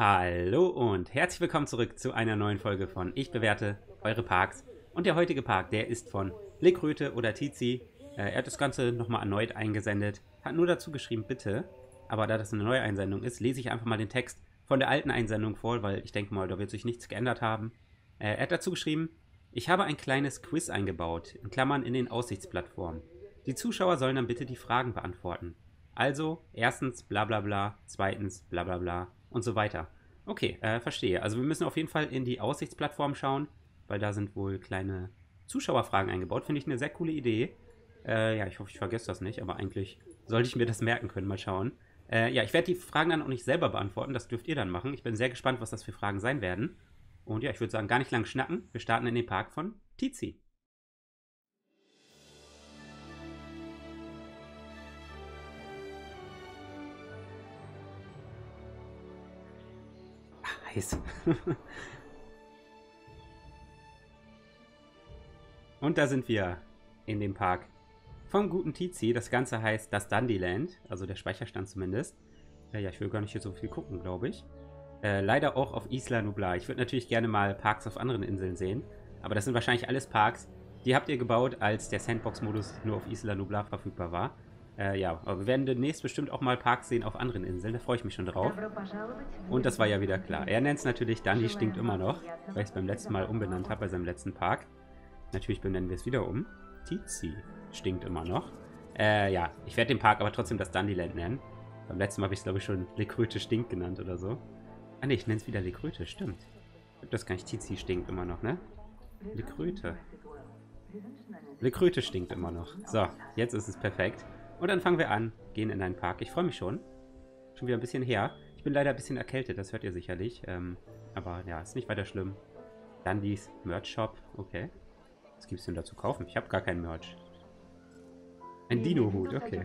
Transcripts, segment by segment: Hallo und herzlich willkommen zurück zu einer neuen Folge von Ich bewerte eure Parks. Und der heutige Park, der ist von LeKröte oder Tizi. Er hat das Ganze nochmal erneut eingesendet, hat nur dazu geschrieben, bitte. Aber da das eine neue Einsendung ist, lese ich einfach mal den Text von der alten Einsendung vor, weil ich denke mal, da wird sich nichts geändert haben. Er hat dazu geschrieben, ich habe ein kleines Quiz eingebaut, in Klammern in den Aussichtsplattformen. Die Zuschauer sollen dann bitte die Fragen beantworten. Also, erstens bla bla bla, zweitens bla bla bla und so weiter. Okay, verstehe. Also wir müssen auf jeden Fall in die Aussichtsplattform schauen, weil da sind wohl kleine Zuschauerfragen eingebaut. Finde ich eine sehr coole Idee. Ja, ich hoffe, ich vergesse das nicht, aber eigentlich sollte ich mir das merken können. Mal schauen. Ja, ich werde die Fragen dann auch nicht selber beantworten. Das dürft ihr dann machen. Ich bin sehr gespannt, was das für Fragen sein werden. Und ja, ich würde sagen, gar nicht lang schnacken. Wir starten in den Park von Tizi. Und da sind wir in dem Park vom guten Tizi. Das Ganze heißt das DandyLand, also der Speicherstand zumindest. Ja, ich will gar nicht hier so viel gucken, glaube ich. Leider auch auf Isla Nublar. Ich würde natürlich gerne mal Parks auf anderen Inseln sehen, aber das sind wahrscheinlich alles Parks, die habt ihr gebaut, als der Sandbox-Modus nur auf Isla Nublar verfügbar war. Ja, aber wir werden demnächst bestimmt auch mal Parks sehen auf anderen Inseln, da freue ich mich schon drauf. Und das war ja wieder klar. Er nennt es natürlich Dandy stinkt immer noch, weil ich es beim letzten Mal umbenannt habe bei seinem letzten Park. Natürlich benennen wir es wieder um. Tizi stinkt immer noch. Ja, ich werde den Park aber trotzdem das Dandyland nennen. Beim letzten Mal habe ich es, glaube ich, schon LeKröte stinkt genannt oder so. Ah ne, ich nenne es wieder LeKröte, stimmt. Ich glaube, das gar nicht Tizi stinkt immer noch, ne? LeKröte. LeKröte stinkt immer noch. So, jetzt ist es perfekt. Und dann fangen wir an, gehen in einen Park. Ich freue mich schon. Schon wieder ein bisschen her. Ich bin leider ein bisschen erkältet, das hört ihr sicherlich. Aber ja, ist nicht weiter schlimm. Dandys Merch Shop. Okay. Was gibt es denn da zu kaufen? Ich habe gar keinen Merch. Ein Dino-Hut, okay.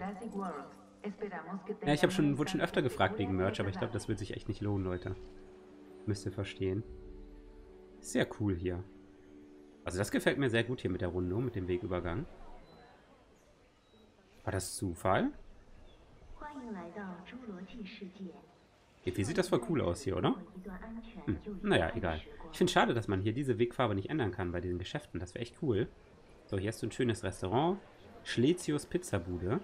Ja, ich wurde schon öfter gefragt wegen Merch, aber ich glaube, das wird sich echt nicht lohnen, Leute. Müsst ihr verstehen. Sehr cool hier. Also das gefällt mir sehr gut hier mit der Runde, mit dem Wegübergang. War das Zufall? Wie sieht das voll cool aus hier, oder? Naja, egal. Ich finde es schade, dass man hier diese Wegfarbe nicht ändern kann bei diesen Geschäften. Das wäre echt cool. So, hier hast du ein schönes Restaurant. Schlezius Pizzabude.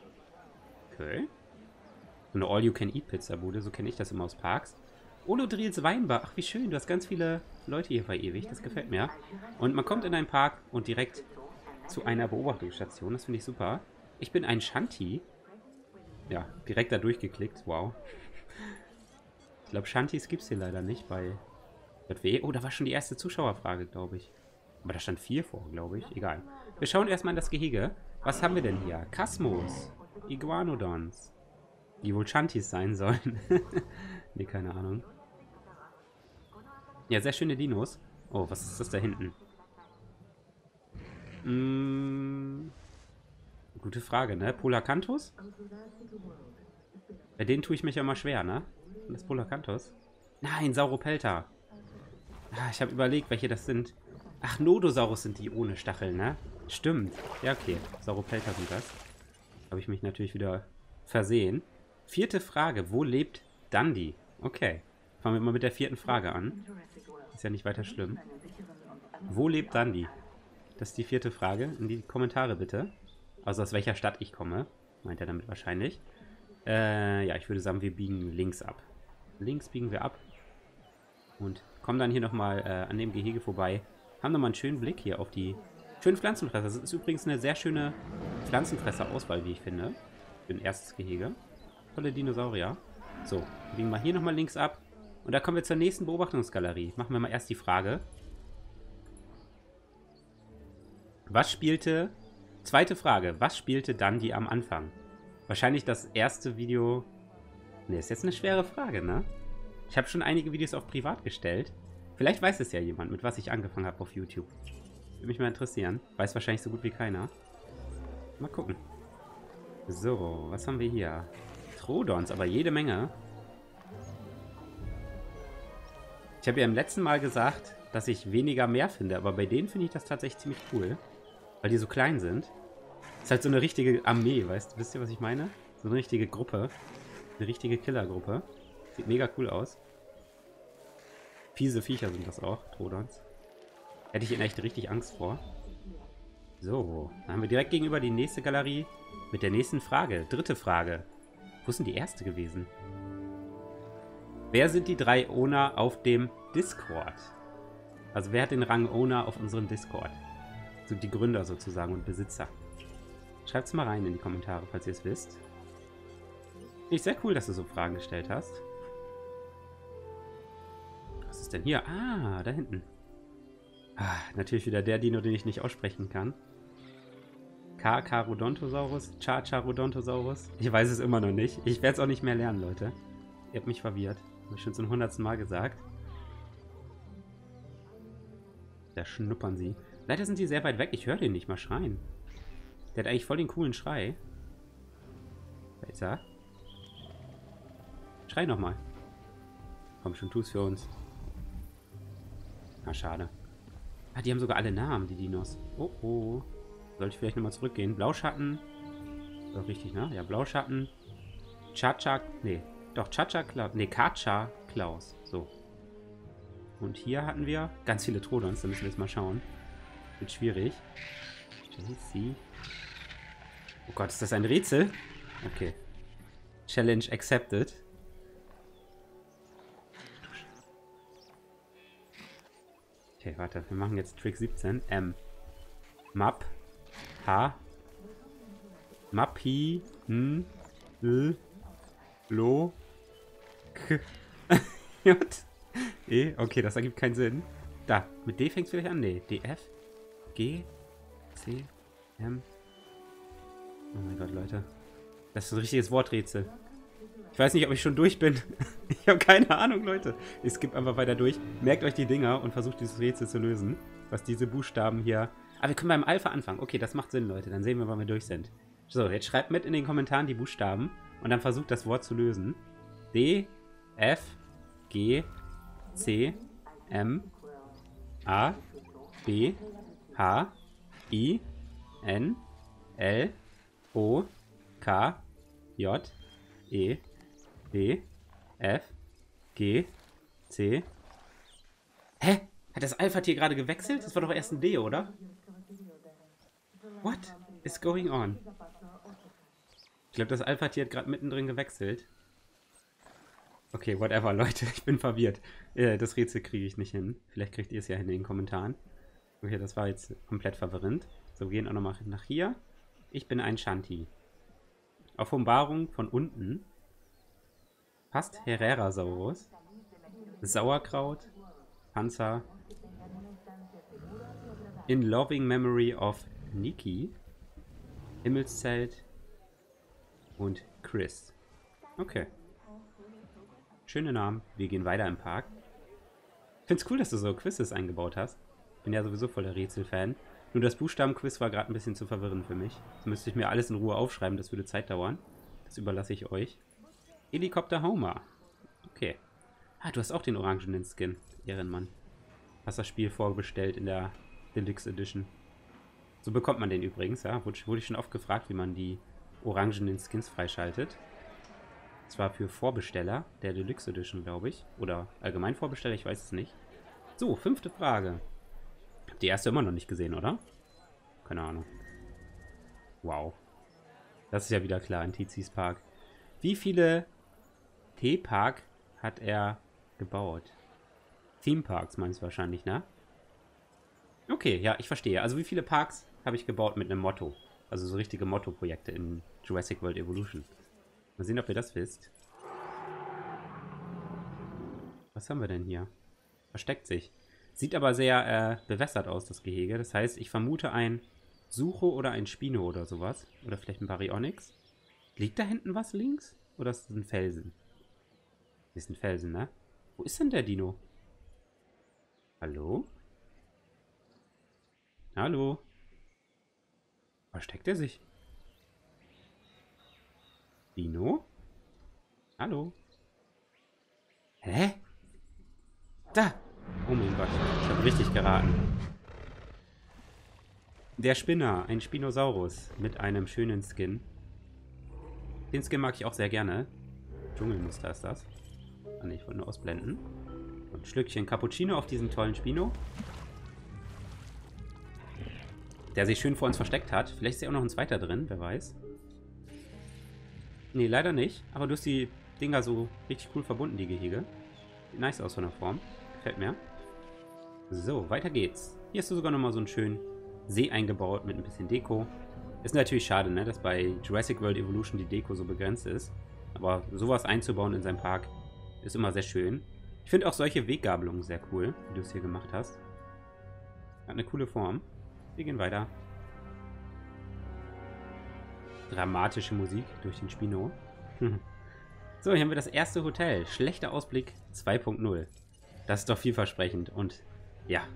Okay. So eine All-You-Can-Eat-Pizzabude. So kenne ich das immer aus Parks. Olodrils Weinbach. Ach, wie schön. Du hast ganz viele Leute hier verewigt. Das gefällt mir. Und man kommt in einen Park und direkt zu einer Beobachtungsstation. Das finde ich super. Ich bin ein Shanti. Ja, direkt da durchgeklickt. Wow. Ich glaube, Shantis gibt es hier leider nicht bei JW. Oh, da war schon die erste Zuschauerfrage, glaube ich. Aber da stand 4 vor, glaube ich. Egal. Wir schauen erstmal in das Gehege. Was haben wir denn hier? Kasmos. Iguanodons. Die wohl Shantis sein sollen. Nee, keine Ahnung. Ja, sehr schöne Dinos. Oh, was ist das da hinten? Gute Frage, ne? Polacanthus? Bei denen tue ich mich ja mal schwer, ne? Das Polacanthus? Nein, Sauropelta. Ah, ich habe überlegt, welche das sind. Ach, Nodosaurus sind die ohne Stacheln, ne? Stimmt. Ja, okay. Sauropelta sind das. Habe ich mich natürlich wieder versehen. 4. Frage. Wo lebt Dandy? Okay. Fangen wir mal mit der 4. Frage an. Ist ja nicht weiter schlimm. Wo lebt Dandy? Das ist die 4. Frage. In die Kommentare bitte. Also aus welcher Stadt ich komme, meint er damit wahrscheinlich. Ja, ich würde sagen, wir biegen links ab. Links biegen wir ab und kommen dann hier nochmal an dem Gehege vorbei. Haben nochmal einen schönen Blick hier auf die schönen Pflanzenfresser. Das ist übrigens eine sehr schöne Pflanzenfresser-Auswahl, wie ich finde. Für ein erstes Gehege. Tolle Dinosaurier. So, biegen wir hier nochmal links ab. Und da kommen wir zur nächsten Beobachtungsgalerie. Machen wir mal erst die Frage. Zweite Frage. Was spielte Dandy am Anfang? Wahrscheinlich das erste Video... Ne, ist jetzt eine schwere Frage, ne? Ich habe schon einige Videos auf privat gestellt. Vielleicht weiß es ja jemand, mit was ich angefangen habe auf YouTube. Würde mich mal interessieren. Weiß wahrscheinlich so gut wie keiner. Mal gucken. So, was haben wir hier? Trodons, aber jede Menge. Ich habe ja im letzten Mal gesagt, dass ich weniger mehr finde, aber bei denen finde ich das tatsächlich ziemlich cool. Weil die so klein sind. Ist halt so eine richtige Armee, weißt du? Wisst ihr, was ich meine? So eine richtige Gruppe. Eine richtige Killergruppe. Sieht mega cool aus. Fiese Viecher sind das auch, Trodons. Hätte ich in echt richtig Angst vor. So, dann haben wir direkt gegenüber die nächste Galerie mit der nächsten Frage. Dritte Frage. Wo ist denn die erste gewesen? Wer sind die drei Owner auf dem Discord? Also wer hat den Rang Owner auf unserem Discord? So die Gründer sozusagen und Besitzer. Schreibt es mal rein in die Kommentare, falls ihr es wisst. Finde ich sehr cool, dass du so Fragen gestellt hast. Was ist denn hier? Ah, da hinten. Ah, natürlich wieder der Dino, den ich nicht aussprechen kann. Kakarodontosaurus, Chacharodontosaurus. Ich weiß es immer noch nicht. Ich werde es auch nicht mehr lernen, Leute. Ihr habt mich verwirrt. Habe ich schon zum 100. Mal gesagt. Da schnuppern sie. Leider sind sie sehr weit weg. Ich höre den nicht mal schreien. Der hat eigentlich voll den coolen Schrei. Da ist er. Schrei nochmal. Komm schon, tu's für uns. Na, schade. Ah, die haben sogar alle Namen, die Dinos. Oh, oh. Sollte ich vielleicht nochmal zurückgehen? Blauschatten. Doch, richtig, ne? Ja, Blauschatten. Chacha. Nee, doch, Chacha Klaus. Nee, Chacha Klaus. So. Und hier hatten wir ganz viele Trodons. Da müssen wir jetzt mal schauen. Wird schwierig. Tizi. Oh Gott, ist das ein Rätsel? Okay. Challenge accepted. Okay, warte, wir machen jetzt Trick 17. Map. H. Mappi. N. L. Lo. K. J. E. Okay, das ergibt keinen Sinn. Da, mit D fängt es vielleicht an. Nee, D, F. G. C. M. Oh mein Gott, Leute. Das ist ein richtiges Worträtsel. Ich weiß nicht, ob ich schon durch bin. Ich habe keine Ahnung, Leute. Ich skippe einfach weiter durch. Merkt euch die Dinger und versucht dieses Rätsel zu lösen. Was diese Buchstaben hier... Ah, wir können beim Alpha anfangen. Okay, das macht Sinn, Leute. Dann sehen wir, wann wir durch sind. So, jetzt schreibt mit in den Kommentaren die Buchstaben und dann versucht das Wort zu lösen. D, F, G, C, M, A, B, H, I, N, L, O, K, J, E, D, F, G, C. Hä? Hat das Alpha-Tier gerade gewechselt? Das war doch erst ein D, oder? What is going on? Ich glaube, das Alpha-Tier hat gerade mittendrin gewechselt. Okay, whatever, Leute. Ich bin verwirrt. Das Rätsel kriege ich nicht hin. Vielleicht kriegt ihr es ja hin in den Kommentaren. Okay, das war jetzt komplett verwirrend. So, wir gehen auch nochmal nach hier. Ich bin ein Shanti. Offenbarung von unten. Passt Herrerasaurus. Sauerkraut. Panzer. In loving memory of Niki. Himmelszelt. Und Chris. Okay. Schöne Namen. Wir gehen weiter im Park. Ich find's cool, dass du so Quizzes eingebaut hast. Bin ja sowieso voll der Rätselfan. Nur das Buchstabenquiz war gerade ein bisschen zu verwirrend für mich. Das müsste ich mir alles in Ruhe aufschreiben, das würde Zeit dauern. Das überlasse ich euch. Helikopter Homer. Okay. Ah, du hast auch den orangenen Skin, Ehrenmann. Hast das Spiel vorbestellt in der Deluxe Edition. So bekommt man den übrigens, ja. Wurde ich schon oft gefragt, wie man die orangenen Skins freischaltet. Das war für Vorbesteller der Deluxe Edition, glaube ich. Oder allgemein Vorbesteller, ich weiß es nicht. So, 5. Frage. Die erste immer noch nicht gesehen, oder? Keine Ahnung. Wow. Das ist ja wieder klar in Tizis Park. Wie viele T-Park hat er gebaut? Theme Parks meinst du wahrscheinlich, ne? Okay, ja, ich verstehe. Also wie viele Parks habe ich gebaut mit einem Motto? Also so richtige Motto-Projekte in Jurassic World Evolution. Mal sehen, ob ihr das wisst. Was haben wir denn hier? Versteckt sich. Sieht aber sehr bewässert aus, das Gehege. Das heißt, ich vermute ein Sucho oder ein Spino oder sowas. Oder vielleicht ein Baryonyx. Liegt da hinten was links? Oder ist das ein Felsen? Das ist ein Felsen, ne? Wo ist denn der Dino? Hallo? Hallo? Versteckt er sich? Dino? Hallo? Hä? Da! Oh mein Gott, ich habe richtig geraten. Der Spinner, ein Spinosaurus mit einem schönen Skin. Den Skin mag ich auch sehr gerne. Dschungelmuster ist das. Kann ich wohl nur ausblenden. Ein Schlückchen Cappuccino auf diesen tollen Spino. Der sich schön vor uns versteckt hat. Vielleicht ist ja auch noch ein zweiter drin, wer weiß. Nee, leider nicht. Aber du hast die Dinger so richtig cool verbunden, die Gehege. Sieht nice aus von der Form. Gefällt mir. So, weiter geht's. Hier hast du sogar nochmal so einen schönen See eingebaut mit ein bisschen Deko. Ist natürlich schade, ne, dass bei Jurassic World Evolution die Deko so begrenzt ist. Aber sowas einzubauen in seinem Park ist immer sehr schön. Ich finde auch solche Weggabelungen sehr cool, wie du es hier gemacht hast. Hat eine coole Form. Wir gehen weiter. Dramatische Musik durch den Spino. So, hier haben wir das erste Hotel. Schlechter Ausblick 2.0. Das ist doch vielversprechend. Und ja,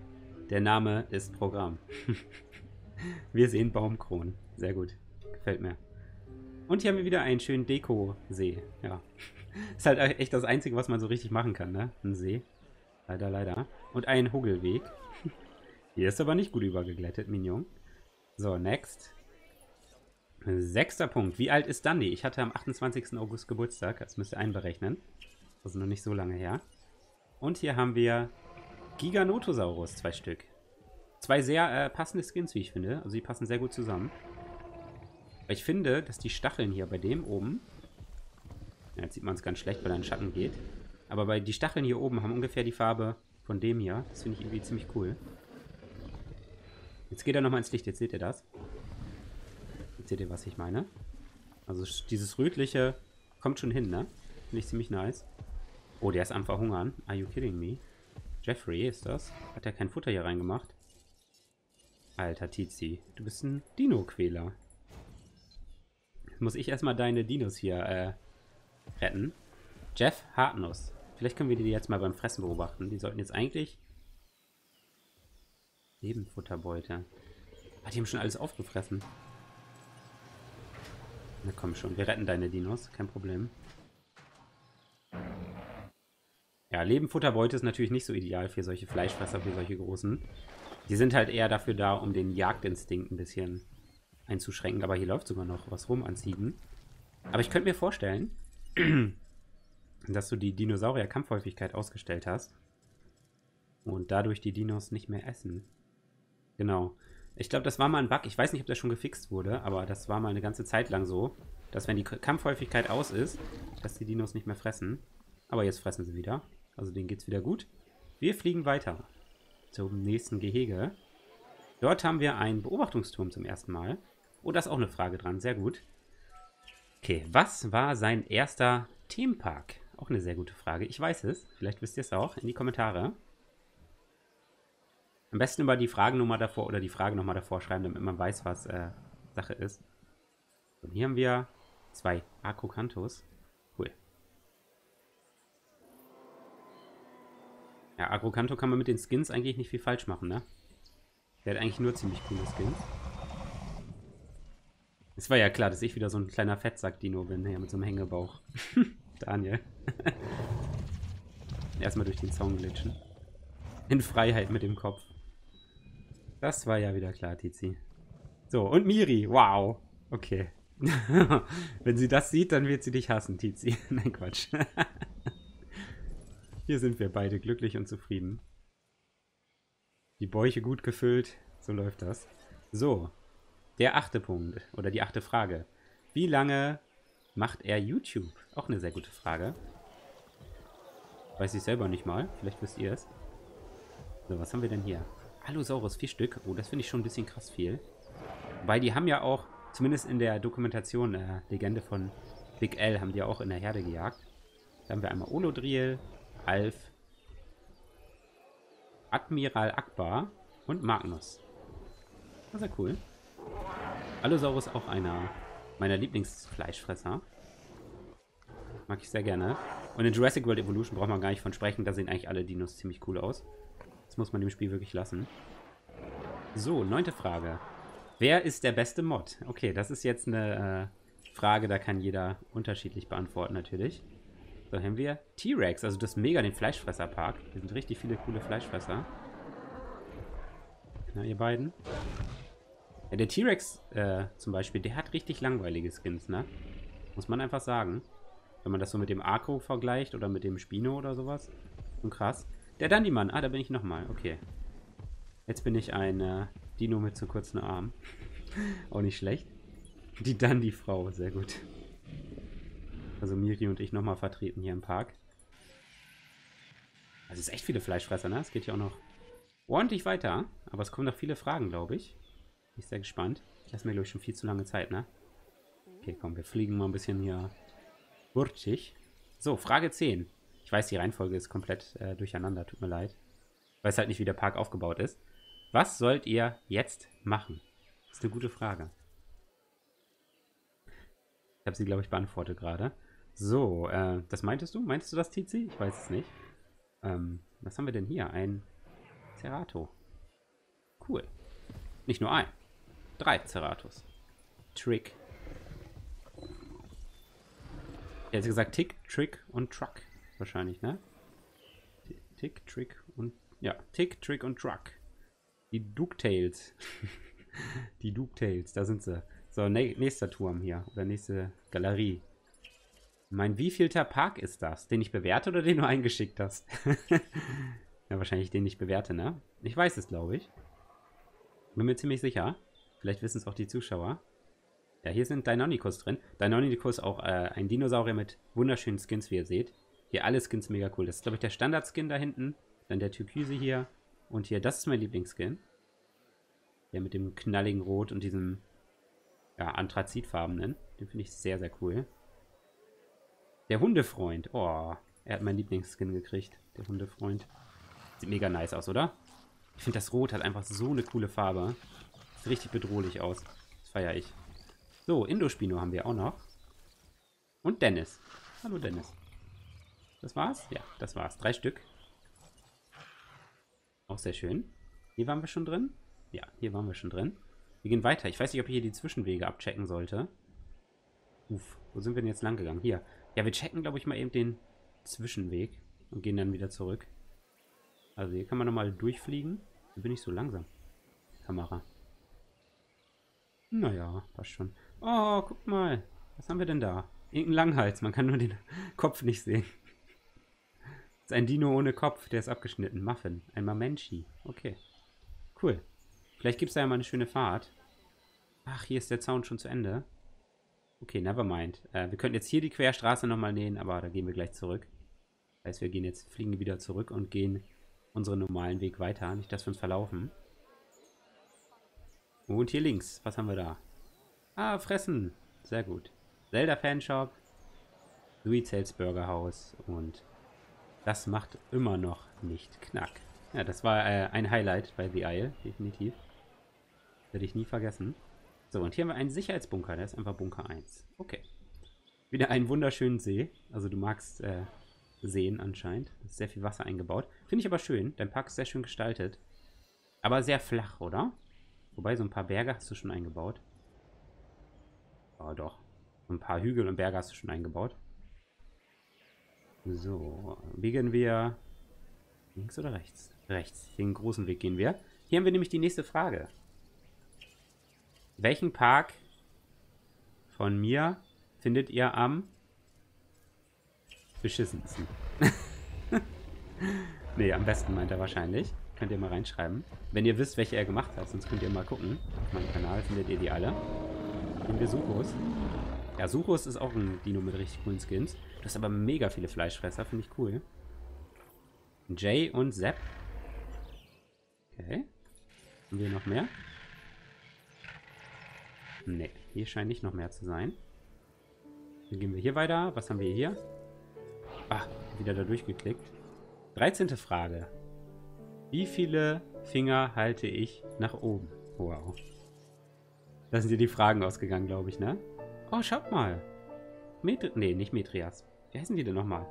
der Name ist Programm. Wir sehen Baumkronen. Sehr gut. Gefällt mir. Und hier haben wir wieder einen schönen Deko-See. Ja. Ist halt echt das Einzige, was man so richtig machen kann, ne? Ein See. Leider, leider. Und ein Huggelweg. Hier ist aber nicht gut übergeglättet, Mignon. So, next. Sechster Punkt. Wie alt ist Dandy? Ich hatte am 28. August Geburtstag. Das müsst ihr einberechnen. Das ist noch nicht so lange her. Und hier haben wir Giganotosaurus. 2 Stück. 2 sehr passende Skins, wie ich finde. Also die passen sehr gut zusammen. Ich finde, dass die Stacheln hier bei dem oben... Ja, jetzt sieht man es ganz schlecht, weil er in den Schatten geht. Aber die Stacheln hier oben haben ungefähr die Farbe von dem hier. Das finde ich irgendwie ziemlich cool. Jetzt geht er nochmal ins Licht. Jetzt seht ihr das. Jetzt seht ihr, was ich meine. Also dieses Rötliche kommt schon hin, ne? Finde ich ziemlich nice. Oh, der ist am Verhungern. Are you kidding me? Jeffrey ist das. Hat er kein Futter hier reingemacht? Alter Tizi, du bist ein Dino-Quäler. Jetzt muss ich erstmal deine Dinos hier retten. Jeff Hartnuss. Vielleicht können wir die jetzt mal beim Fressen beobachten. Die sollten jetzt eigentlich... Nebenfutterbeute. Ah, die haben schon alles aufgefressen. Na komm schon, wir retten deine Dinos. Kein Problem. Ja, Nebenfutterbeute ist natürlich nicht so ideal für solche Fleischfresser, für solche großen. Die sind halt eher dafür da, um den Jagdinstinkt ein bisschen einzuschränken. Aber hier läuft sogar noch was rum an Ziegen. Aber ich könnte mir vorstellen, dass du die Dinosaurier-Kampfhäufigkeit ausgestellt hast. Und dadurch die Dinos nicht mehr essen. Genau. Ich glaube, das war mal ein Bug. Ich weiß nicht, ob das schon gefixt wurde, aber das war mal eine ganze Zeit lang so, dass wenn die Kampfhäufigkeit aus ist, dass die Dinos nicht mehr fressen. Aber jetzt fressen sie wieder. Also denen geht's wieder gut. Wir fliegen weiter zum nächsten Gehege. Dort haben wir einen Beobachtungsturm zum ersten Mal. Oh, da ist auch eine Frage dran. Sehr gut. Okay, was war sein erster Themenpark? Auch eine sehr gute Frage. Ich weiß es. Vielleicht wisst ihr es auch. In die Kommentare. Am besten über die Fragennummer davor oder die Frage nochmal davor schreiben, damit man weiß, was Sache ist. Und hier haben wir 2 Akrokantos. Cool. Ja, Akrokanto kann man mit den Skins eigentlich nicht viel falsch machen, ne? Der hat eigentlich nur ziemlich coole Skins. Es war ja klar, dass ich wieder so ein kleiner Fettsack-Dino bin, hier mit so einem Hängebauch. Daniel. Erstmal durch den Zaun glitschen. In Freiheit mit dem Kopf. Das war ja wieder klar, Tizi. So, und Miri. Wow. Okay. Wenn sie das sieht, dann wird sie dich hassen, Tizi. Nein, Quatsch. Hier sind wir beide glücklich und zufrieden. Die Bäuche gut gefüllt. So läuft das. So. Der 8. Punkt. Oder die 8. Frage. Wie lange macht er YouTube? Auch eine sehr gute Frage. Weiß ich selber nicht mal. Vielleicht wisst ihr es. So, was haben wir denn hier? Allosaurus, 4 Stück. Oh, das finde ich schon ein bisschen krass viel. Wobei, die haben ja auch, zumindest in der Dokumentation, Legende von Big L, haben die ja auch in der Herde gejagt. Da haben wir einmal Olodril, Alf, Admiral Akbar und Magnus. Das ist ja cool. Allosaurus auch einer meiner Lieblingsfleischfresser. Mag ich sehr gerne. Und in Jurassic World Evolution braucht man gar nicht von sprechen, da sehen eigentlich alle Dinos ziemlich cool aus. Das muss man dem Spiel wirklich lassen. So, 9. Frage. Wer ist der beste Mod? Okay, das ist jetzt eine Frage, da kann jeder unterschiedlich beantworten natürlich. So, haben wir T-Rex, also das ist mega den Fleischfresserpark. Hier sind richtig viele coole Fleischfresser. Na, ihr beiden. Ja, der T-Rex zum Beispiel, der hat richtig langweilige Skins, ne? Muss man einfach sagen. Wenn man das so mit dem Akro vergleicht oder mit dem Spino oder sowas. Und krass. Der Dandy-Mann. Ah, da bin ich nochmal. Okay. Jetzt bin ich ein Dino mit zu kurzen Armen. Auch nicht schlecht. Die Dandy-Frau. Sehr gut. Also Miri und ich nochmal vertreten hier im Park. Also es ist echt viele Fleischfresser, ne? Es geht hier auch noch ordentlich weiter. Aber es kommen noch viele Fragen, glaube ich. Bin ich sehr gespannt. Ich lasse mir, glaube ich, schon viel zu lange Zeit, ne? Okay, komm, wir fliegen mal ein bisschen hier wurtig. So, Frage 10. Ich weiß, die Reihenfolge ist komplett durcheinander. Tut mir leid. Ich weiß halt nicht, wie der Park aufgebaut ist. Was sollt ihr jetzt machen? Das ist eine gute Frage. Ich habe sie, glaube ich, beantwortet gerade. So, das meintest du? Meintest du das, Tizi? Ich weiß es nicht. Was haben wir denn hier? Ein Cerato. Cool. Nicht nur ein. 3 Ceratos. Trick. Er hat gesagt Tick, Trick und Truck. Wahrscheinlich, ne? Tick, Trick und... Ja, Tick, Trick und Truck. Die Duke-Tales. Die Duke-Tales, da sind sie. So, nächster Turm hier. Oder nächste Galerie. Mein wievielter Park ist das? Den ich bewerte oder den du eingeschickt hast? Ja, wahrscheinlich den ich bewerte, ne? Ich weiß es, glaube ich. Bin mir ziemlich sicher. Vielleicht wissen es auch die Zuschauer. Ja, hier sind Deinonychus drin. Deinonychus auch ein Dinosaurier mit wunderschönen Skins, wie ihr seht. Hier alle Skins mega cool. Das ist, glaube ich, der Standard-Skin da hinten. Dann der Türkise hier. Und hier, das ist mein Lieblingsskin. Der mit dem knalligen Rot und diesem ja, anthrazitfarbenen. Den finde ich sehr, sehr cool. Der Hundefreund. Oh, er hat meinen Lieblingsskin gekriegt. Der Hundefreund. Sieht mega nice aus, oder? Ich finde, das Rot hat einfach so eine coole Farbe. Sieht richtig bedrohlich aus. Das feiere ich. So, Indospino haben wir auch noch. Und Dennis. Hallo, Dennis. Das war's? Ja, das war's. 3 Stück. Auch sehr schön. Hier waren wir schon drin. Ja, hier waren wir schon drin. Wir gehen weiter. Ich weiß nicht, ob ich hier die Zwischenwege abchecken sollte. Uff, wo sind wir denn jetzt lang gegangen? Hier. Ja, wir checken, glaube ich, mal eben den Zwischenweg und gehen dann wieder zurück. Also hier kann man nochmal durchfliegen. Hier bin ich so langsam. Kamera. Naja, passt schon. Oh, guck mal. Was haben wir denn da? Irgendein Langhals. Man kann nur den Kopf nicht sehen. Das ist ein Dino ohne Kopf. Der ist abgeschnitten. Muffin. Ein Mamenchi. Okay. Cool. Vielleicht gibt es da ja mal eine schöne Fahrt. Ach, hier ist der Zaun schon zu Ende. Okay, nevermind. Wir könnten jetzt hier die Querstraße nochmal nähen, aber da gehen wir gleich zurück. Das heißt, wir gehen jetzt, fliegen wieder zurück und gehen unseren normalen Weg weiter. Nicht, dass wir uns verlaufen. Und hier links. Was haben wir da? Ah, Fressen. Sehr gut. Zelda Fanshop. Duke-Tales Burgerhaus. Und das macht immer noch nicht knack. Ja, das war ein Highlight bei The Isle. Definitiv. Werde ich nie vergessen. So, und hier haben wir einen Sicherheitsbunker. Der ist einfach Bunker 1. Okay. Wieder einen wunderschönen See. Also du magst... Seen anscheinend. Da ist sehr viel Wasser eingebaut. Finde ich aber schön. Dein Park ist sehr schön gestaltet. Aber sehr flach, oder? Wobei, so ein paar Berge hast du schon eingebaut. Oh, doch. So ein paar Hügel und Berge hast du schon eingebaut. So. Wie gehen wir? Links oder rechts? Rechts. Den großen Weg gehen wir. Hier haben wir nämlich die nächste Frage. Welchen Park von mir findet ihr am beschissensten? Nee, am besten meint er wahrscheinlich. Könnt ihr mal reinschreiben. Wenn ihr wisst, welche er gemacht hat, sonst könnt ihr mal gucken. Auf meinem Kanal findet ihr die alle. Nehmen wir Suchus. Ja, Suchus ist auch ein Dino mit richtig coolen Skins. Du hast aber mega viele Fleischfresser, finde ich cool. Jay und Sepp. Okay. Haben wir noch mehr? Nee, hier scheint nicht noch mehr zu sein. Dann gehen wir hier weiter. Was haben wir hier? Ah, wieder da durchgeklickt. 13. Frage. Wie viele Finger halte ich nach oben? Wow. Da sind dir die Fragen ausgegangen, glaube ich, ne? Oh, schaut mal. Nicht Metrias. Wie heißen die denn nochmal?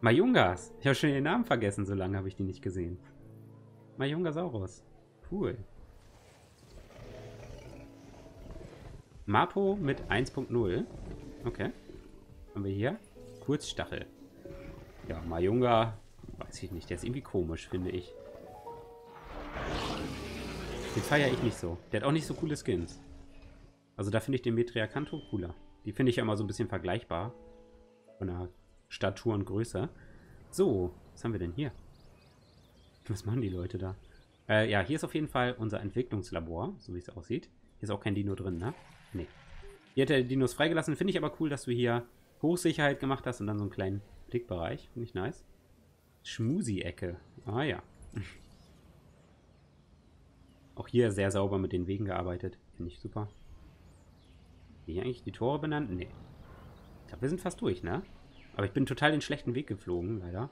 Majungas. Ich habe schon den Namen vergessen, so lange habe ich die nicht gesehen. Majungasaurus. Cool. Mapo mit 1.0. Okay. Haben wir hier? Kurzstachel. Ja, Majunga, weiß ich nicht. Der ist irgendwie komisch, finde ich. Den feiere ich nicht so. Der hat auch nicht so coole Skins. Also da finde ich den Metriacanto cooler. Die finde ich ja immer so ein bisschen vergleichbar. Von der Statur und Größe. So, was haben wir denn hier? Was machen die Leute da? Ja, hier ist auf jeden Fall unser Entwicklungslabor, so wie es aussieht. Hier ist auch kein Dino drin, ne? Nee. Hier hat der Dinos freigelassen. Finde ich aber cool, dass du hier Hochsicherheit gemacht hast und dann so einen kleinen Blickbereich. Finde ich nice. Schmusi-Ecke. Ah ja. Auch hier sehr sauber mit den Wegen gearbeitet. Finde ich super. Hier eigentlich die Tore benannt? Nee. Ich glaube, wir sind fast durch, ne? Aber ich bin total den schlechten Weg geflogen, leider.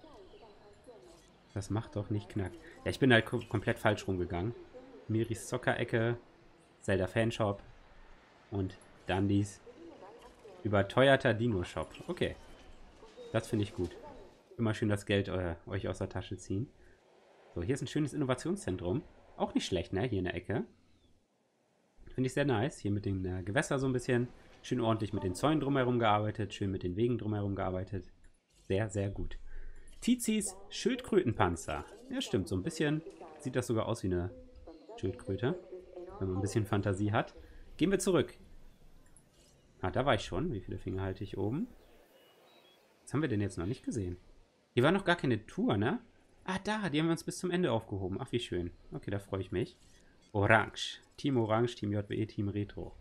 Das macht doch nicht knack. Ja, ich bin halt komplett falsch rumgegangen. Miris Soccer-Ecke, Zelda Fanshop und Dandys überteuerter Dino-Shop. Okay. Das finde ich gut. Immer schön das Geld euch aus der Tasche ziehen. So, hier ist ein schönes Innovationszentrum. Auch nicht schlecht, ne? Hier in der Ecke. Finde ich sehr nice. Hier mit dem Gewässer so ein bisschen. Schön ordentlich mit den Zäunen drumherum gearbeitet. Schön mit den Wegen drumherum gearbeitet. Sehr, sehr gut. Tizis Schildkrötenpanzer. Ja, stimmt. So ein bisschen sieht das sogar aus wie eine Schildkröte. Wenn man ein bisschen Fantasie hat. Gehen wir zurück. Ah, da war ich schon. Wie viele Finger halte ich oben? Was haben wir denn jetzt noch nicht gesehen? Hier war noch gar keine Tour, ne? Ah, da. Die haben wir uns bis zum Ende aufgehoben. Ach, wie schön. Okay, da freue ich mich. Orange. Team Orange, Team JBE, Team Retro.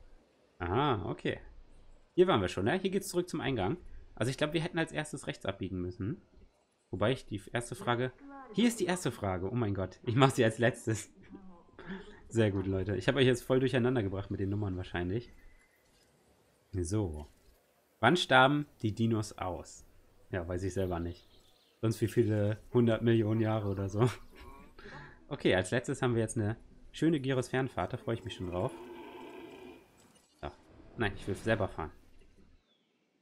Aha, okay. Hier waren wir schon, ne? Hier geht's zurück zum Eingang. Also ich glaube, wir hätten als erstes rechts abbiegen müssen. Wobei ich die erste Frage... Hier ist die erste Frage. Oh mein Gott. Ich mache sie als letztes. Sehr gut, Leute. Ich habe euch jetzt voll durcheinander gebracht mit den Nummern wahrscheinlich. So. Wann starben die Dinos aus? Ja, weiß ich selber nicht. Sonst wie viele 100 Millionen Jahre oder so. Okay, als letztes haben wir jetzt eine schöne Gyros-Fernfahrt. Da freue ich mich schon drauf. Nein, ich will selber fahren.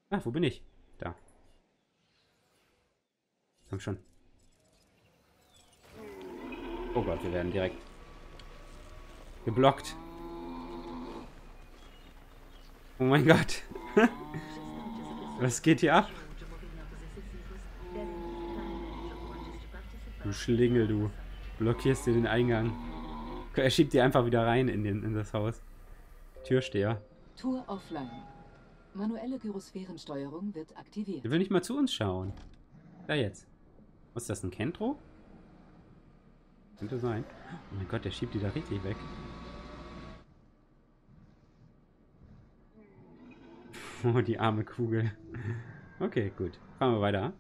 Ah, wo bin ich? Da. Komm schon. Oh Gott, wir werden direkt geblockt. Oh mein Gott. Was geht hier ab? Du Schlingel, du. Blockierst dir den Eingang. Er schiebt dir einfach wieder rein in das Haus. Türsteher. Tour offline. Manuelle Gyrosphärensteuerung wird aktiviert. Der will nicht mal zu uns schauen. Da jetzt. Was ist das, ein Kentro? Könnte sein. Oh mein Gott, der schiebt die da richtig weg. Oh, die arme Kugel. Okay, gut. Fahren wir weiter.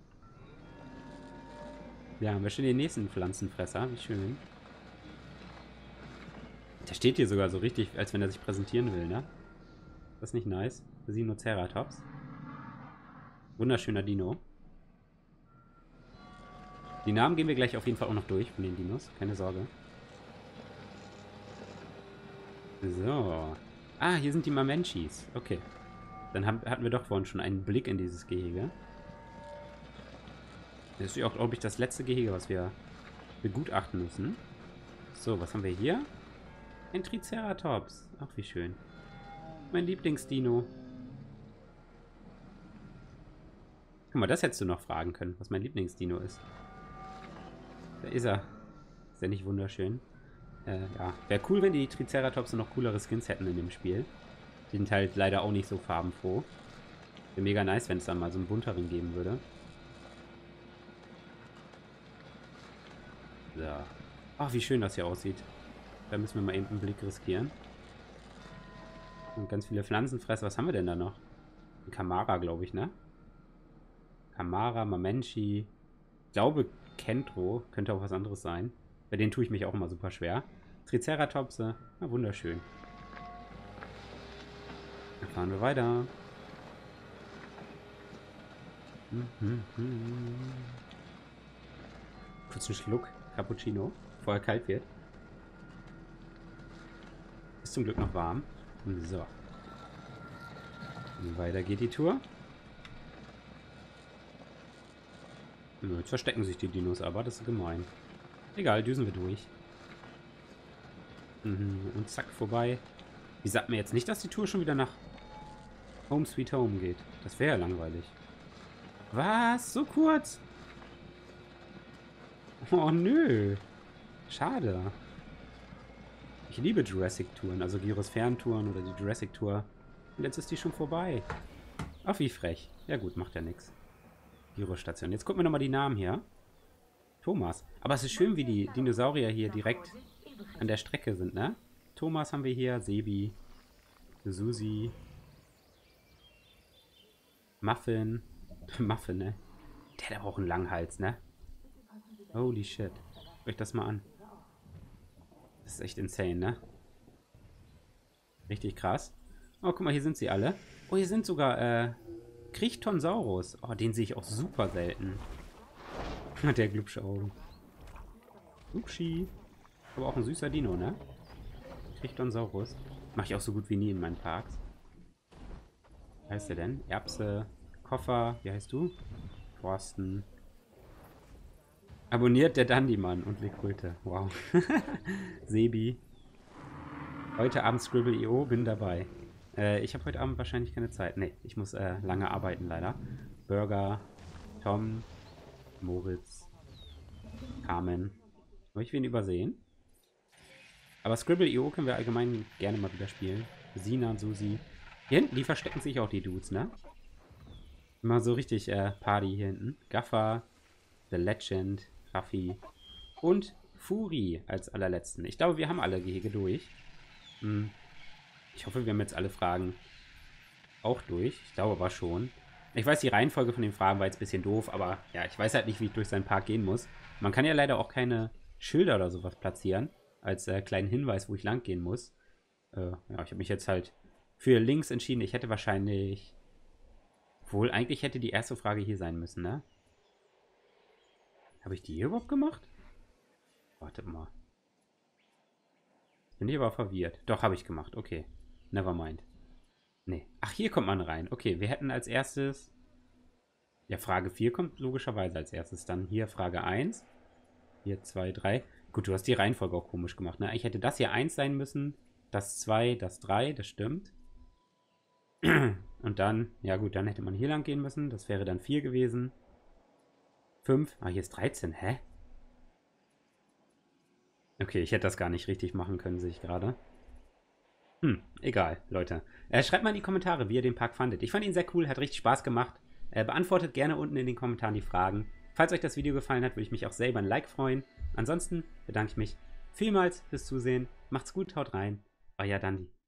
Ja, haben wir schon den nächsten Pflanzenfresser. Wie schön. Der steht hier sogar so richtig, als wenn er sich präsentieren will, ne? Das ist nicht nice. Sinoceratops. Wunderschöner Dino. Die Namen gehen wir gleich auf jeden Fall auch noch durch von den Dinos. Keine Sorge. So. Ah, hier sind die Mamenchis. Okay. Dann hatten wir doch vorhin schon einen Blick in dieses Gehege. Das ist ja auch, glaube ich, das letzte Gehege, was wir begutachten müssen. So, was haben wir hier? Ein Triceratops. Ach, wie schön. Mein Lieblingsdino. Guck mal, das hättest du noch fragen können, was mein Lieblingsdino ist. Da ist er. Ist ja nicht wunderschön. Ja, wäre cool, wenn die Triceratops noch coolere Skins hätten in dem Spiel. Die sind halt leider auch nicht so farbenfroh. Wäre mega nice, wenn es dann mal so einen bunteren geben würde. So. Ach, wie schön das hier aussieht. Da müssen wir mal eben einen Blick riskieren. Und ganz viele Pflanzenfresser. Was haben wir denn da noch? Ein Kamara, glaube ich, ne? Kamara, Mamenchi. Ich glaube, Kentro. Könnte auch was anderes sein. Bei denen tue ich mich auch immer super schwer. Triceratopse. Na, wunderschön. Dann fahren wir weiter. Kurz einen Schluck Cappuccino, bevor er kalt wird. Ist zum Glück noch warm. So. Und weiter geht die Tour. Jetzt verstecken sich die Dinos aber, das ist gemein. Egal, düsen wir durch. Und zack, vorbei. Die sagt mir jetzt nicht, dass die Tour schon wieder nach Home Sweet Home geht. Das wäre ja langweilig. Was? So kurz? Oh, nö. Schade. Ich liebe Jurassic-Touren, also Gyros-Ferntouren oder die Jurassic-Tour. Und jetzt ist die schon vorbei. Ach, wie frech. Ja gut, macht ja nichts. Gyros-Station. Jetzt gucken wir nochmal die Namen hier. Thomas. Aber es ist schön, wie die Dinosaurier hier direkt an der Strecke sind, ne? Thomas haben wir hier, Sebi, Susi, Muffin. Muffin, ne? Der hat aber auch einen langen Hals, ne? Holy shit. Guckt euch das mal an. Das ist echt insane, ne? Richtig krass. Oh, guck mal, hier sind sie alle. Oh, hier sind sogar Krichtonsaurus. Oh, den sehe ich auch super selten. Hat der glubsche Augen. Glubschi. Aber auch ein süßer Dino, ne? Krichtonsaurus. Mache ich auch so gut wie nie in meinen Parks. Wie heißt der denn? Erbse, Koffer, wie heißt du? Thorsten. Abonniert der Dandy-Mann und LeKröte. Wow. Sebi. Heute Abend Scribble.io, bin dabei. Ich habe heute Abend wahrscheinlich keine Zeit. Nee, ich muss lange arbeiten, leider. Burger, Tom, Moritz, Carmen. Habe ich wen übersehen? Aber Scribble.io können wir allgemein gerne mal wieder spielen. Sina und Susi. Hier hinten, die verstecken sich auch, die Dudes, ne? Immer so richtig Party hier hinten. Gaffer, The Legend, Raffi und Furi als allerletzten. Ich glaube, wir haben alle Gehege durch. Ich hoffe, wir haben jetzt alle Fragen auch durch. Ich glaube aber schon. Ich weiß, die Reihenfolge von den Fragen war jetzt ein bisschen doof, aber ja, ich weiß halt nicht, wie ich durch seinen Park gehen muss. Man kann ja leider auch keine Schilder oder sowas platzieren, als kleinen Hinweis, wo ich lang gehen muss. Ja, ich habe mich jetzt halt für links entschieden. Ich hätte wahrscheinlich... Obwohl, eigentlich hätte die erste Frage hier sein müssen, ne? Habe ich die hier überhaupt gemacht? Wartet mal. Bin ich aber verwirrt. Doch, habe ich gemacht. Okay. Nevermind. Nee. Ach, hier kommt man rein. Okay, wir hätten als erstes... Ja, Frage 4 kommt logischerweise als erstes. Dann hier Frage 1. Hier 2, 3. Gut, du hast die Reihenfolge auch komisch gemacht, ne? Ich hätte das hier 1 sein müssen. Das 2, das 3. Das stimmt. Und dann... Ja gut, dann hätte man hier lang gehen müssen. Das wäre dann 4 gewesen. 5. Ah, hier ist 13. Hä? Okay, ich hätte das gar nicht richtig machen können, sehe ich gerade. Egal, Leute. Schreibt mal in die Kommentare, wie ihr den Park fandet. Ich fand ihn sehr cool, hat richtig Spaß gemacht. Beantwortet gerne unten in den Kommentaren die Fragen. Falls euch das Video gefallen hat, würde ich mich auch selber ein Like freuen. Ansonsten bedanke ich mich vielmals fürs Zusehen. Macht's gut, haut rein. Euer Dandy.